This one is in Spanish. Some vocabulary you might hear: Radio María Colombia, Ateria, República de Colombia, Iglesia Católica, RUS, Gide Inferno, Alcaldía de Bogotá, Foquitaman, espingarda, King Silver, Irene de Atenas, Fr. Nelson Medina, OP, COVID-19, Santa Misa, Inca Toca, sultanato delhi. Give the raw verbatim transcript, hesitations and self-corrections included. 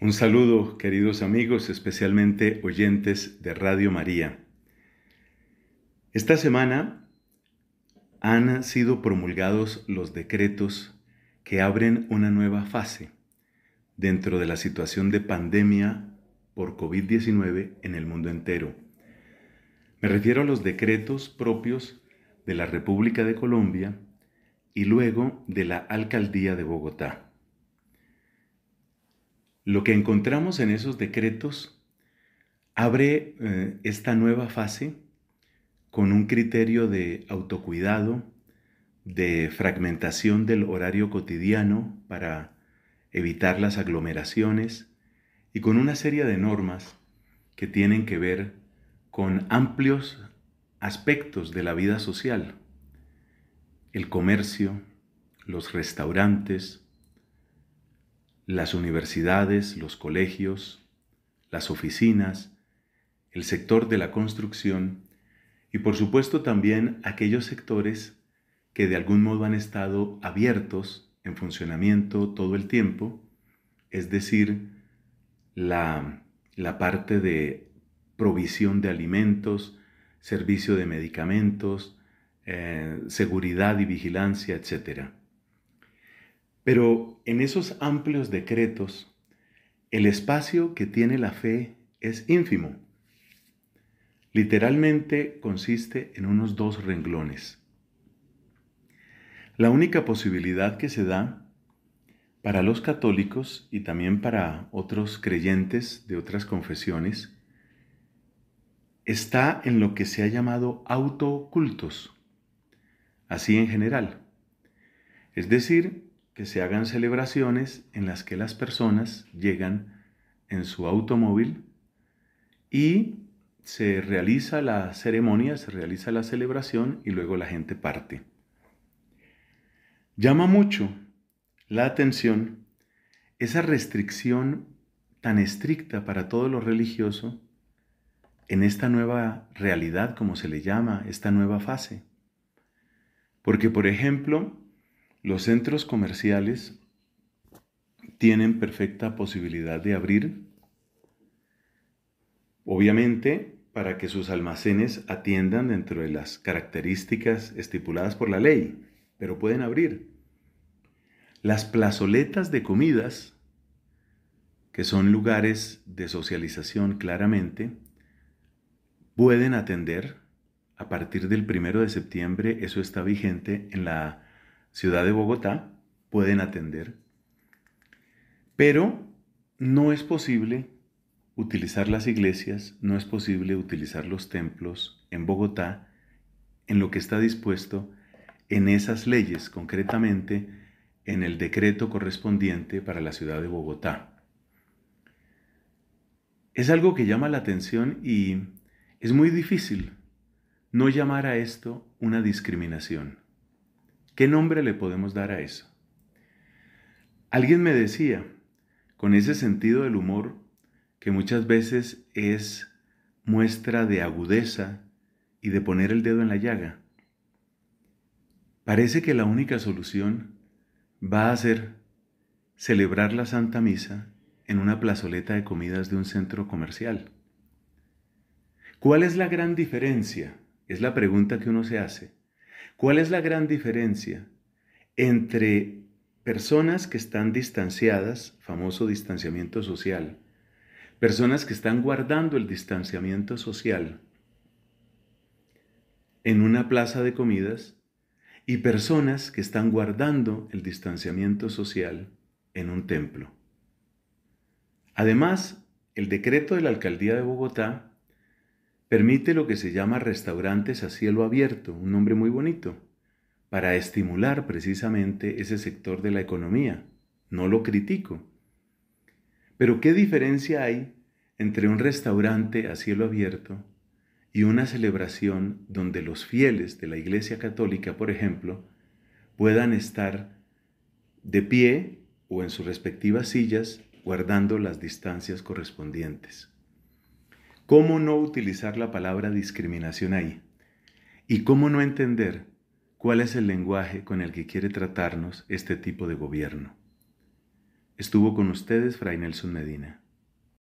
Un saludo, queridos amigos, especialmente oyentes de Radio María. Esta semana han sido promulgados los decretos que abren una nueva fase dentro de la situación de pandemia por COVID diecinueve en el mundo entero. Me refiero a los decretos propios de la República de Colombia y luego de la Alcaldía de Bogotá. Lo que encontramos en esos decretos abre eh, esta nueva fase con un criterio de autocuidado, de fragmentación del horario cotidiano para evitar las aglomeraciones y con una serie de normas que tienen que ver con amplios aspectos de la vida social: el comercio, los restaurantes, las universidades, los colegios, las oficinas, el sector de la construcción y por supuesto también aquellos sectores que de algún modo han estado abiertos en funcionamiento todo el tiempo, es decir, la, la parte de provisión de alimentos, servicio de medicamentos, eh, seguridad y vigilancia, etcétera. Pero en esos amplios decretos, el espacio que tiene la fe es ínfimo. Literalmente consiste en unos dos renglones. La única posibilidad que se da para los católicos y también para otros creyentes de otras confesiones está en lo que se ha llamado autocultos, así en general. Es decir, que se hagan celebraciones en las que las personas llegan en su automóvil y se realiza la ceremonia, se realiza la celebración y luego la gente parte. Llama mucho la atención esa restricción tan estricta para todo lo religioso en esta nueva realidad, como se le llama, esta nueva fase. Porque, por ejemplo, los centros comerciales tienen perfecta posibilidad de abrir, obviamente para que sus almacenes atiendan dentro de las características estipuladas por la ley, pero pueden abrir. Las plazoletas de comidas, que son lugares de socialización claramente, pueden atender. A partir del primero de septiembre, eso está vigente en la Ciudad de Bogotá, pueden atender, pero no es posible utilizar las iglesias, no es posible utilizar los templos en Bogotá, en lo que está dispuesto en esas leyes, concretamente en el decreto correspondiente para la Ciudad de Bogotá. Es algo que llama la atención y es muy difícil no llamar a esto una discriminación. ¿Qué nombre le podemos dar a eso? Alguien me decía, con ese sentido del humor, que muchas veces es muestra de agudeza y de poner el dedo en la llaga. Parece que la única solución va a ser celebrar la Santa Misa en una plazoleta de comidas de un centro comercial. ¿Cuál es la gran diferencia? Es la pregunta que uno se hace. ¿Cuál es la gran diferencia entre personas que están distanciadas, famoso distanciamiento social, personas que están guardando el distanciamiento social en una plaza de comidas y personas que están guardando el distanciamiento social en un templo? Además, el decreto de la Alcaldía de Bogotá permite lo que se llama restaurantes a cielo abierto, un nombre muy bonito, para estimular precisamente ese sector de la economía. No lo critico. Pero ¿qué diferencia hay entre un restaurante a cielo abierto y una celebración donde los fieles de la Iglesia Católica, por ejemplo, puedan estar de pie o en sus respectivas sillas guardando las distancias correspondientes? ¿Cómo no utilizar la palabra discriminación ahí? ¿Y cómo no entender cuál es el lenguaje con el que quiere tratarnos este tipo de gobierno? Estuvo con ustedes Fray Nelson Medina.